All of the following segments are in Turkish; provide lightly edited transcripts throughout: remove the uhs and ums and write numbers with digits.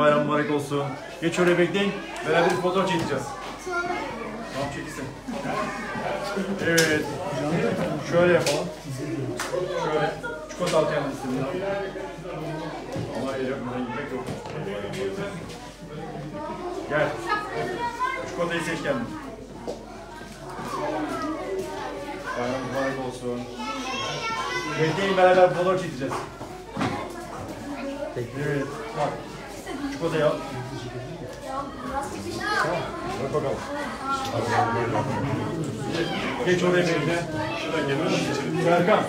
Bayram mübarek olsun. Geç şöyle bekleyin. Beraber bir fotoğraf çekeceğiz. Tamam çekilsin. Evet. Şöyle yapalım. Şöyle. Çikolata alacağım üstüne. Allah yiyecek buradan gitmek yok. Gel. Çikolatayı seç kendin. Bayram mübarek olsun. Bekleyin beraber fotoğraf çekeceğiz. Evet. Bak. Çikolatayı al. Bak bakalım. Geç oraya benimle. Şuradan gelin. Ercan.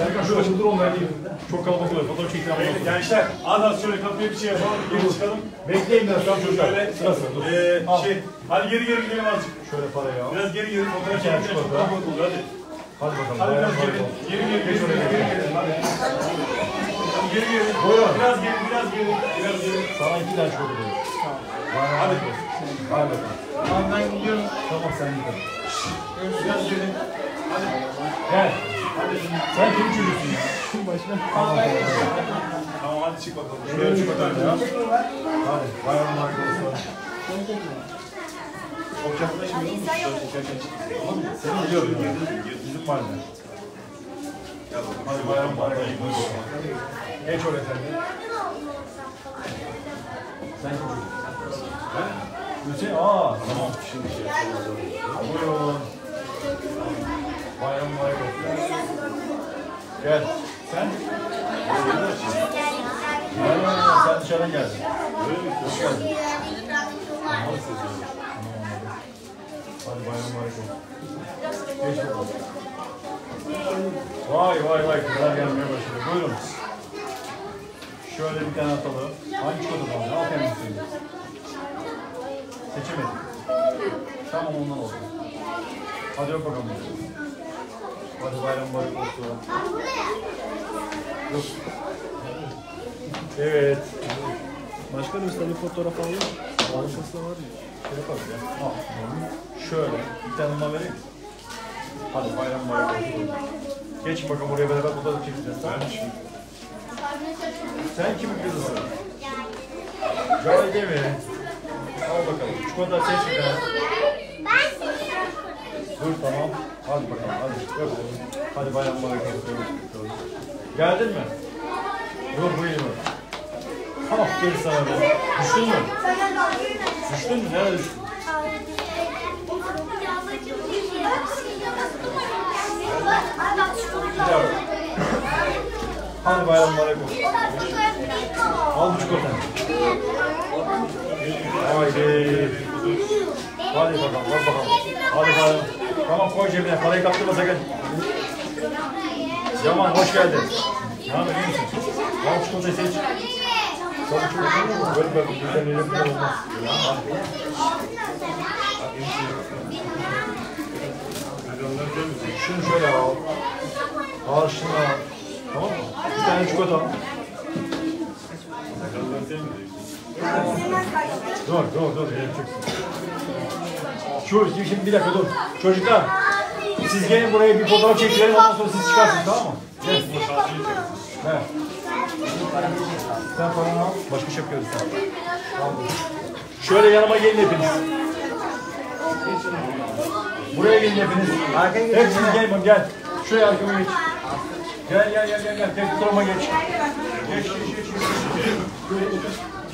Ercan şurada şundur onlar değil. Çok kalabalık oluyor. Fotoğraf çekti ama. Gençler az az şöyle kapıya bir şey yapalım. Geri çıkalım. Bekleyin biraz tam çocuklar. Sıra sıra dur. Hadi geri geri gidelim azıcık. Şöyle parayı al. Biraz geri geri fotoğraf çekeceğiz. Çok kalabalık oluyor hadi. Hadi bakalım. Hadi biraz geri geri. Geri geri. Biraz geri, biraz geri, biraz geri. Sana iki tane çikolata veriyorum. Hadi. Hadi bakalım. Tamam ben gidiyorum. Tamam sen gidelim. Biraz geri. Hadi. Gel. Hadi. Sen kim çocuksun ya? Kim başına? Tamam hadi çık bakalım. Şöyle çık bakalım. Hadi. Bayram marka olsun. Ocakta şimdi mi? Tamam mı? Seni biliyorum. Bizim partner. Hadi bayram bayram. Geç oraya sen de. Sen çocuğun. He? Gülçin? Aaa! Tamam. Şimdi şey yapacağız. Buyurun. Bayram bayram. Gel. Sen? Bayram bayram. Sen dışarıdan geldin. Hoş geldin. Tamam. Hadi bayram bayram. Geç bakalım. Vay vay vay kızlar gelmeye başladı. Buyurun. Şöyle bir tane atalım. Hangi çikolata var? Ne yapayım istedim? Seçemedim. Tamam ondan oldu. Hadi yok bakalım. Hadi bayram bayram olsun. Yok. Evet. Başkanım size bir fotoğraf alayım. Arkası da var ya. Şey yapalım ya. Al. Şöyle. Bir tane ona vereyim. Hadi bayram bayram olsun. Geç bakalım oraya beraber fotoğraf çekeceğiz. Tamam. Sen kimin kızısın? Cahide mi? Al bakalım. Çikolata seç bir tane. Dur tamam. Hadi bakalım. Hadi. Yok. Hadi bayram bayram olsun. Geldin mi? Dur buyurun. Aferin sana be. Düştün mü? Düştün mü? Nerede düştün? Hadi bayram mübarek olsun. Al bu çikolata. Haydi. Hadi bakalım, hadi bakalım. Hadi bakalım. Tamam koy cebine, parayı kaptırma sakın. Yaman hoş geldin. Ne haber, iyi misin? Al çikolatayı seç. Çok çikolata. Böyle böyle güzel elimler olmaz. Şunu şöyle al. Karşına al. Tamam mı? Bir tane çikolata al. Dur, dur, dur. Şimdi bir dakika dur. Çocuklar, siz gelin buraya bir fotoğraf çekilelim. Ondan sonra siz çıkarsınız, tamam mı? Gel. Evet. Sen paranı al. Başka şey yapıyoruz. Tamam. Şöyle yanıma gelin hepiniz. Buraya gelin hepiniz. Hepsiniz gelin, gel. Şuraya arkama geç. Gel gel gel gel gel fotoğrafıma geç. Geç geç geç geç.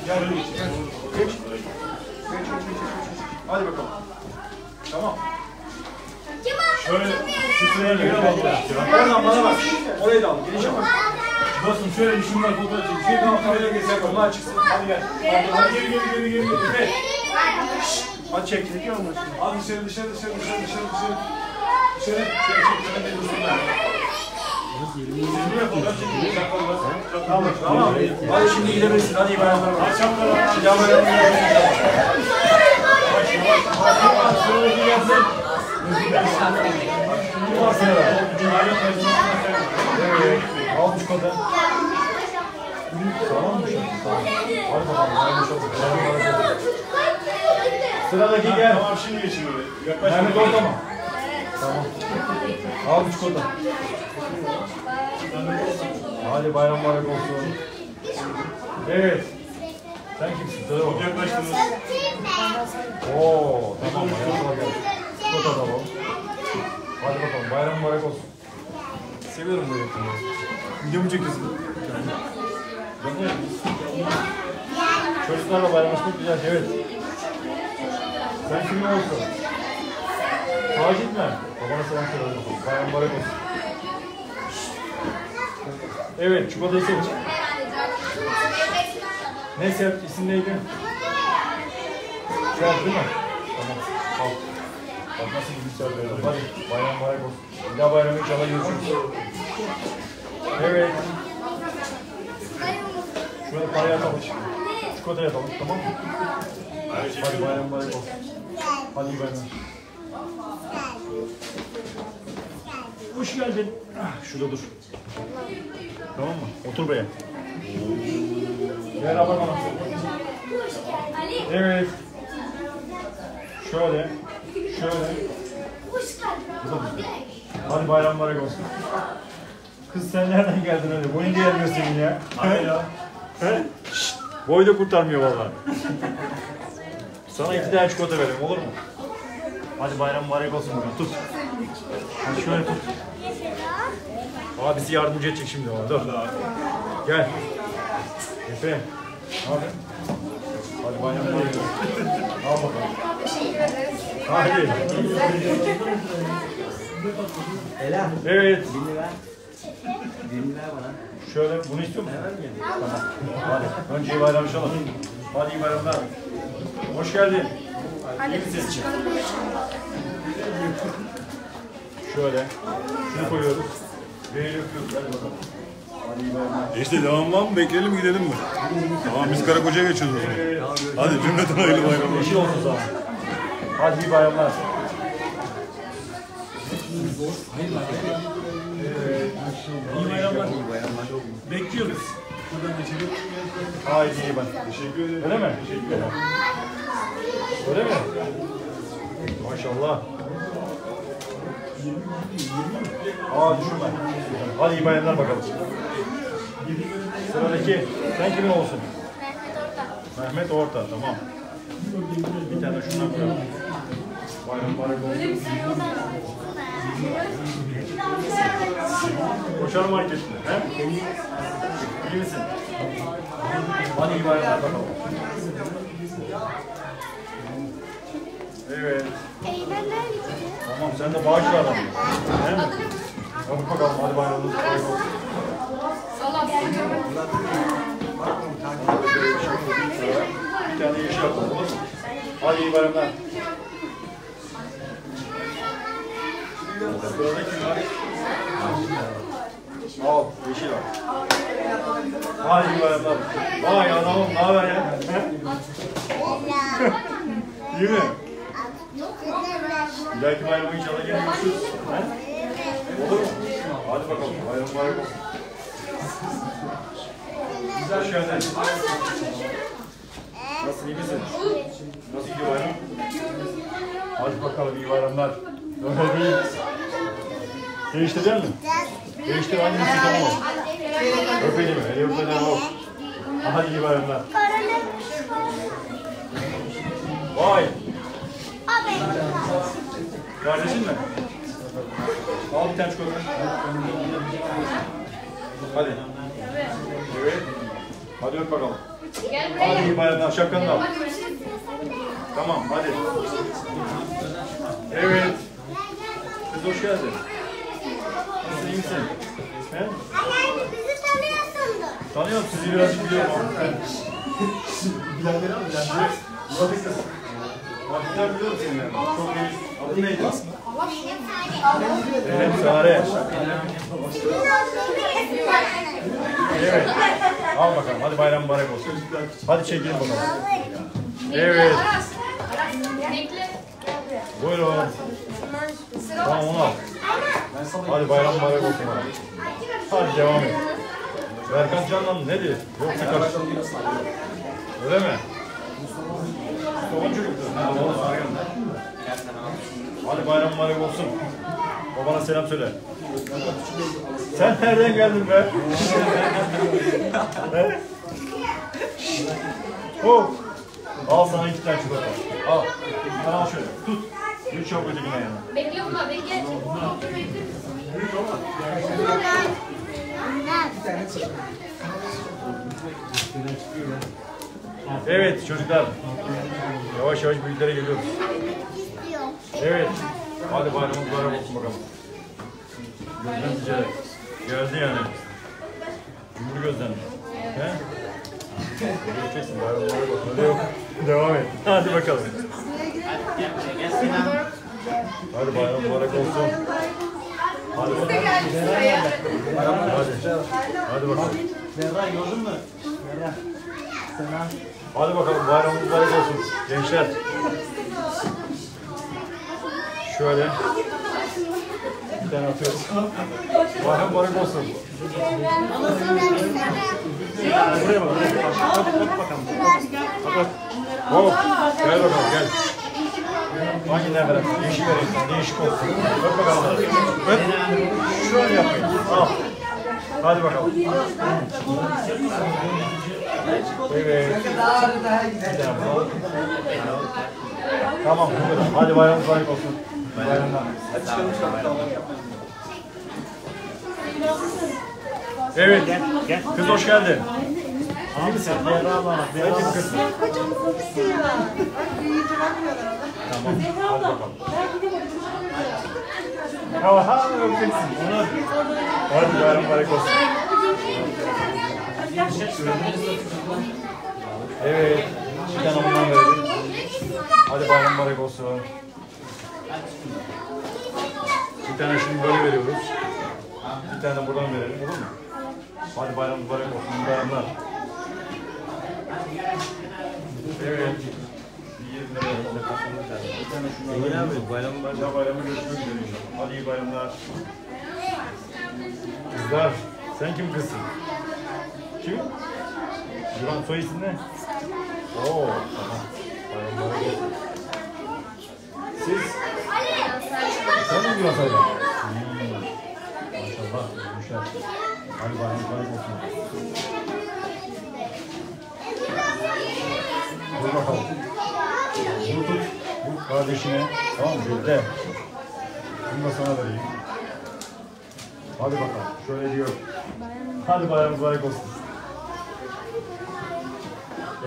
Gel geç. Geç. Hadi bakalım. Tamam. Şöyle şuraya gel. Oradan bana bak. Oraya da al. Gelişe bak. Dostum şöyle bir şunlar fotoğraf çek. Şöyle tamam kameraya geçsek onlar çıksın. Hadi gel. Hadi geri geri geri geri. Hadi çek. Hadi dışarı dışarı dışarı dışarı dışarı. Dışarı. Şöyle çek. Tamam. Hadi şimdi gidebilirsin. Hadi bayağı. Şimdi bayağı. Al çikolata. Tamam mı? Hadi bakalım. Sıradaki gel. Tamam şimdi geçin oraya. Mehmet Orta mı? Tamam. Al çikolata. Hadi bayram mübarek olsun. Evet. Sen kimsin? Söyle bakalım. Ooo tamam. O da tamam. Hadi bakalım, bayram mübarek olsun. Seviyorum bu yakını. Video mu çekiyorsun? Çocuklarla bayramlaşmak güzel, evet. Sen kimle olsun? Taci etme. Babana selam söyle bakalım. Bayram mübarek olsun. Evet, çikolatayı seç. Ne sev? İsim neydi? Sev değil mi? Tamam. Al. Bak nasıl bir sev veriyorum. Hadi bayram mübarek olsun. Ya bayramı inşallah görüşürüz. Evet. Şurada parayı atalım. Çikolatayı atalım, tamam mı? Hadi bayram mübarek olsun. Hadi bayram. Hoş geldin. Şurada dur. Tamam mı? Otur buraya. Gel abla bana. Evet. Şöyle. Şöyle. Hadi bayram mübarek olsun. Kız sen nereden geldin öyle? Boyun diyemiyor senin ya. Hadi ya. He? Şşt. Boy da kurtarmıyor vallahi. Sana 2 tane çikolata vereyim, olur mu? Hadi bayram mübarek olsun bugün. Tut. Hadi şöyle tut. Aa bizi yardımcı edecek şimdi o. Dur. Gel. Efe. Hadi. Hadi bayram mübarek olsun. Al bakalım. Teşekkür ederiz. Hadi. Ela. Evet. Şöyle bunu istiyor musun? Tamam. Hadi. Önce iyi bayramlaşalım. Hadi iyi bayramlar. Hoş geldin. Hadi siz çıkalım. Şöyle. Şunu koyuyoruz. Böyle yapıyoruz. Hadi bakalım. Hadi iyi bayramlar. İşte devam var mı? Bekleyelim gidelim mi? Tamam biz Karakoca'ya geçiyoruz o zaman. Hadi cümleten hayırlı bayramlar. Eşi olsun zaten. Hadi iyi bayramlar. Hayırlı bayramlar. İyi bayramlar. Bekliyoruz. Buradan geçelim. Haydi iyi bak. Teşekkür ederim. Öyle mi? Teşekkür ederim. Öyle mi? Maşallah. Aa düşünme. Hadi iyi bayramlar bakalım. Sıradaki. Sen kimin olsun? Mehmet Orta. Tamam. Bir tane şundan koyalım. Bayram bayrak olsun. Koçar marketinde, he? İyi misin? Hadi iyi bayramlar bakalım. Evet. Tamam, sen de bağışlı adam. He? Hadi bakalım, hadi bayramlar. Bir tane yeşil atalım, olur mu? Hadi iyi bayramlar. Al, yeşil al. Vay yuvarlar. Vay adamım, ne haber ya? Değil mi? Bir dahaki bayramı inşallah gelin. Olur mu? Hadi bakalım, bayram bayram olsun. Güzel şöyle. Nasıl, iyi misin? Nasıl gidiyor bayram? Hadi bakalım, iyi bayramlar. Öyle değil. Değiştirecek misin? Değiştir annesi tamam. Öpeyim mi? Öpeyim o. Hadi iyi bayramlar. Vay. Kardeşin mi? Al bir tane çikolata. Hadi. Evet. Hadi öp bakalım. Hadi iyi bayramlar. Şapkanı al. Tamam hadi. Evet. Kız hoş geldin. Nasılsın, iyi misin? He? Anneanne bizi tanıyorsundur. Tanıyorum, sizi birazcık biliyorum. Bilenleri al, bilenleri. Murat'ı kız. Murat'ı biliyorum seni. Çok iyi. Adın neydi? Benim Sare. Evet. Al bakalım, hadi bayram mübarek olsun. Hadi çekelim bakalım. Evet. Buyurun. Tamam onu al. Hadi bayram bayrak olsun. Hadi devam et. Ercan canlandı ne diyor? Yoksa karıştırdı. Öyle mi? Mustafa çocuktu. Hadi bayram bayrak olsun. Babana selam söyle. Sen nereden geldin be? Of. Al sana iki tane çikolata. Al. Al şöyle. Tut. Üç yok ötekine yana. Bekliyorum abi. Bekle. Evet çocuklar. Yavaş yavaş büyüklere geliyoruz. Evet. Hadi bayramımız bayram olsun bakalım. Gözden ticaret. Gözlü yani. Cumhur gözden. He? Geçeceksin bayramlara bak. Öyle yok. Devam et. Hadi bakalım. Hadi bayram mübarek olsun. Hadi bakalım. Hadi bakalım. Vera gördün mü? Vera. Sana. Hadi bakalım bayramımız mübarek olsun. Gençler. Şöyle. Bir tane atıyoruz. Bayram mübarek olsun. Buraya bak. Bak bakalım. Bak. Hop. Gel bakalım gel. Hangi ne vereyim? Değişik vereyim. Değişik olsun. Bak bakalım. Bak. Şöyle yapayım. Al. Hadi bakalım. Evet. Tamam. Hadi bayram mübarek olsun. Bayramlar. Hadi çıkalım. Evet. Kız hoş geldin. Abi sen Merhaba. Hadi kız. Hocam oldu ya. Tamam. Hadi bakalım. Aha, öpeceksin. Hadi bayram mübarek olsun. Evet. Bir tane ondan verelim. Hadi bayram mübarek olsun. Bir tane şimdi böyle veriyoruz. Bir tane de buradan verelim, olur mu? Hadi bayram mübarek olsun, bayramlar. Evet. Bir tane şunu bayram mübarek. Bayramı görüşmek üzere inşallah. Hadi iyi bayramlar. Kızlar, sen kim kızsın? Kim? Yuvan soy isim ne? Oo, tamam. Bayram mübarek olsun. Siz? Sen mi Yuvan soy? Maşallah, güzel. Hadi bayram mübarek olsun. Dur bakalım. Bunu tut. Bu kardeşine. Tamam mı? Gülde. Bunu da sana vereyim. Hadi bakalım. Şöyle diyor. Hadi bayram mübarek olsun.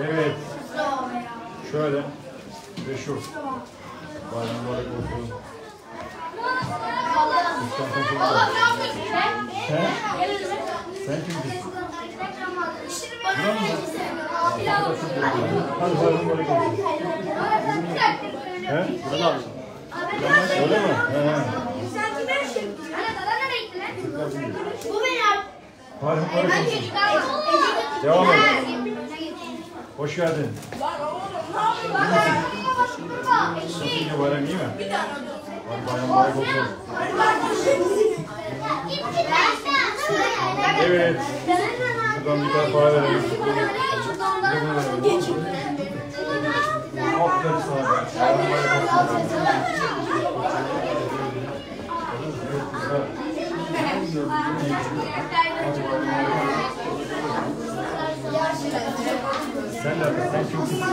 Evet. Şöyle. Ve şu. Bayram mübarek olsun. Sen? Sen kimsin? Buna mı? Hadi bayram mübarek olsun. He? Burada mı? Öyle mi? Bu benim. Devam et. Hoş geldin. Nasıl bayram iyi mi? Bayram mübarek olsun. Evet. Şuradan bir tane para verelim. Aferin sana. Sen de sen çok güzel.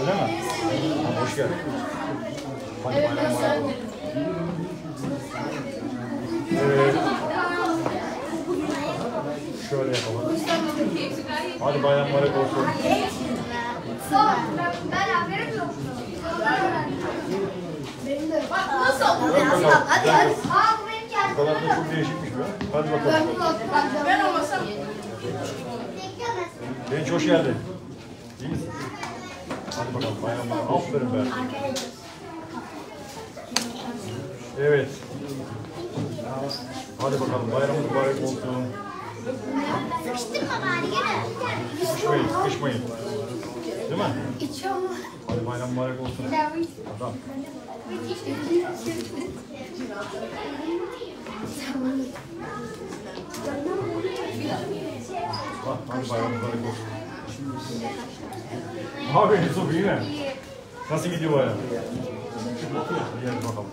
Öyle mi? Hoş geldin. Evet. Şöyle yapalım. Hadi bayram mübarek olsun. Bak nasıl oldu? Hadi hadi. Bu kadar da çok değişikmiş be. Hadi bakalım. Ben olmasam. Genç hoş geldin. İyi misin? Hadi bakalım bayram mübarek. Aferin be. Evet. Hadi bakalım bayram mübarek olsun. Sıkıştırma bari gene. Sıkışmayın, sıkışmayın. Değil mi? Hadi bayram mübarek olsun. Adam. Hadi bayram mübarek olsun. Abi Yusuf iyi mi? Nasıl gidiyor bayram? Gel bakalım.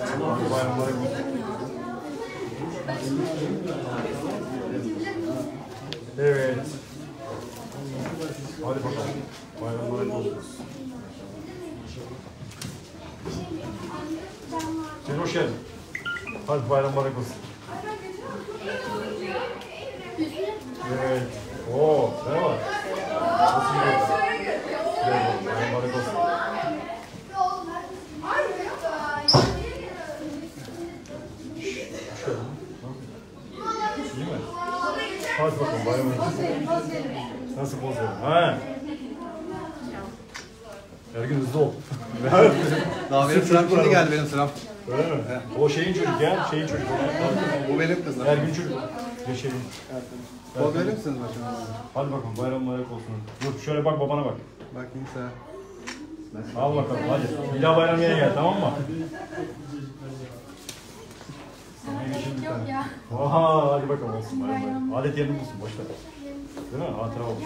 Hadi bayram mübarek olsun. Evet. Hadi bakalım. Bayramlar olsun. Sen hoş geldin. Hadi bayramlar olsun. Evet. Oo, ne var? Nasıl gidiyor? Bayramlar olsun. Hadi bakalım bayramlar olsun. Nasıl poz verin? Ha? Ergün hızlı ol. Daha benim sıram şimdi geldi benim sıram. Öyle mi? He. O şeyin çocuk ya. Şeyin çocuk. Bu benim kızım. Ergün çocuk. Geçelim. Poz verir misiniz başına? Hadi bakalım bayramlar olsun. Dur şöyle bak babana bak. Bakayım sen. Al bakalım hadi. Bir daha bayram yere gel tamam mı? Yok ya. Aha, hadi bakalım olsun bayram. Adet yerini bulsun boşver. Değil mi? Hatıra olsun.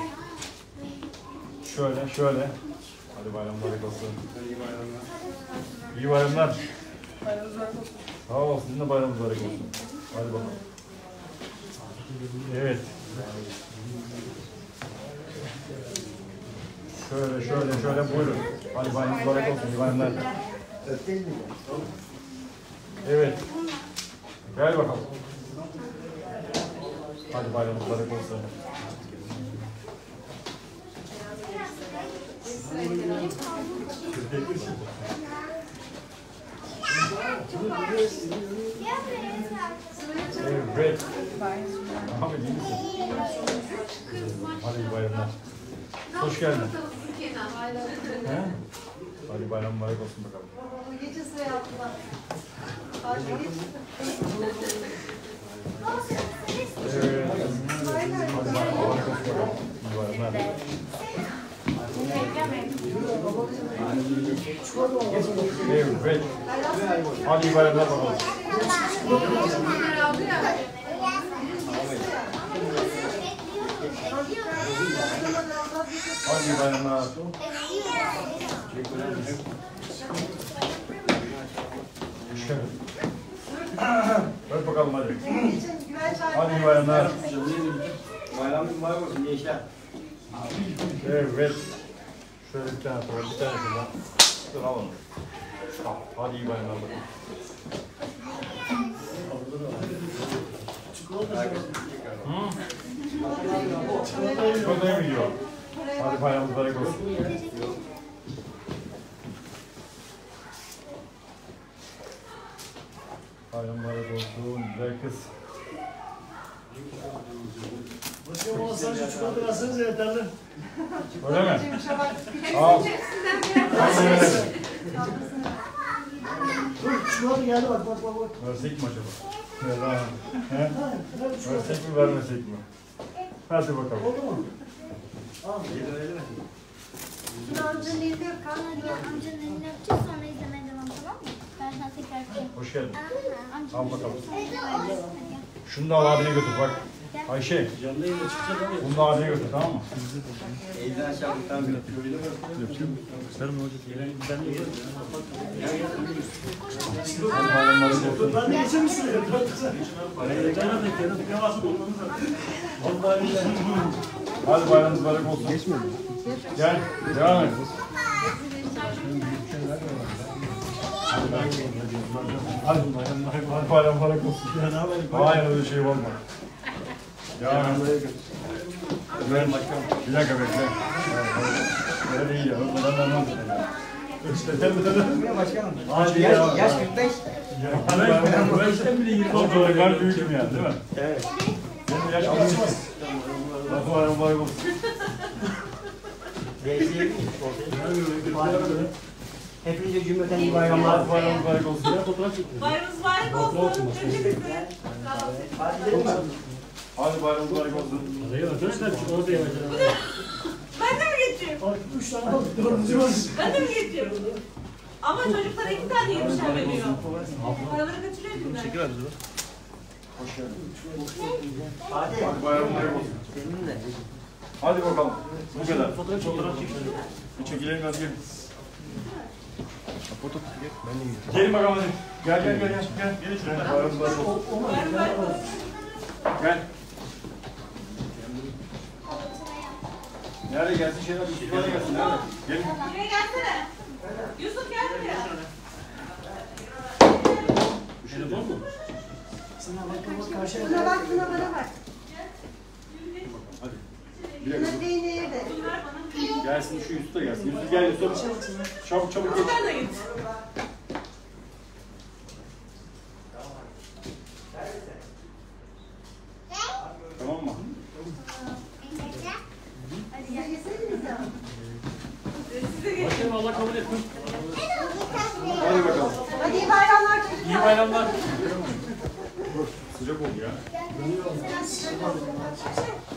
Şöyle, şöyle. Hadi bayramlar olsun. İyi bayramlar. İyi bayramlar. Bayramlar olsun. Sağ ol, sizin de bayramlar olsun. Hadi bakalım. Evet. Şöyle, şöyle, şöyle buyurun. Hadi bayramlar olsun. İyi bayramlar. Evet. Gel bakalım. Hadi bayramlar olsun. Evet. Abi iyi misin? Hadi bayramlar. Hoş geldin. He? Hadi bayramlar olsun bakalım. Geçin sıraya attılar. Evet. Hadi bayramlar bakalım. Hadi bayramlar. Ver bakalım hadi. Hadi bayramlar. Bayram mübarek olsun gençler. Evet. Şöyle bir tane koyalım, bir tane koyalım. Dur alalım. Hadi iyi bayramlar bakalım. Çikolatayı mı yiyor? Hadi bayram mübarek olsun. Bayramlara olsun, güzel kız. Başka olan sadece çikolata versanız yeterli. Öyle mi? Al. Dur, çikolata geldi bak, bak, bak. Versek mi acaba? Vera. Versek mi, vermesek mi? Hadi bakalım. Oldu mu? Al. Gelir, gelir. Şimdi amcanın elini öpeceğim, amcanın elini öpeceğim, sonra izlemeye devam tamam mı? Hoş geldin. Al bakalım. Şunu da abine götür bak. Ayşe. Bunu da abine götür tamam mı? Elden aşağıdan bir öpüyor. Öpüyor mu? Öpüyor mu? Ben de geçer misin? Hadi bayramınız barak olsun. Geçmiyor mu? Gel. Devam et. Hadi bayram barak olsun. Hayır öyle şey olma. Ya ben başkanım. Bir dakika bekle. Öyle iyi ya. Öyle anlamam. Yaş 45. Ben işten bile girdim. Ben büyüküm yani değil mi? Evet. Benim yaş 45. Hadi bayram barak olsun. Reisiyim. Hepinize cümleten iyi bayramlar. Bayramınız mübarek olsun. Bayramınız mübarek olsun. Hadi bayramınız mübarek olsun. Ben de mi geçeyim? Ben de mi geçeyim? Ama çocuklara iki tane yemişler veriyor. Paraları kaçırıyordum ben. Teşekkür ederiz. Hoş geldin. Hadi bayramınız mübarek olsun. Hadi bakalım. Bu kadar. Fotoğraf çekelim. Bir çekilelim biraz gelin. Gelin bakalım hadi. Gel gel gel gel. Gelin şuraya. Bayramınız mübarek olsun. Gel. Nerede gelsin şeyler? Yusuf'a gelsin. Nerede? Gelin. Buraya gelsene. Yusuf gel buraya. Bu şeyde var mı? Sana bak, karşıya bak. Buna bak, buna bana bak. Hadi. Bir dakika. Gelsin şu Yusuf'a gelsin. Yusuf gel Yusuf. Çabuk çabuk. Yusuf'a da git. Tamam mı? Hadi gel geçsene bize. Size geçelim. Allah kabul etsin. Hadi bakalım. Hadi iyi bayramlar çocuklar. İyi bayramlar. Sıcak oldu ya.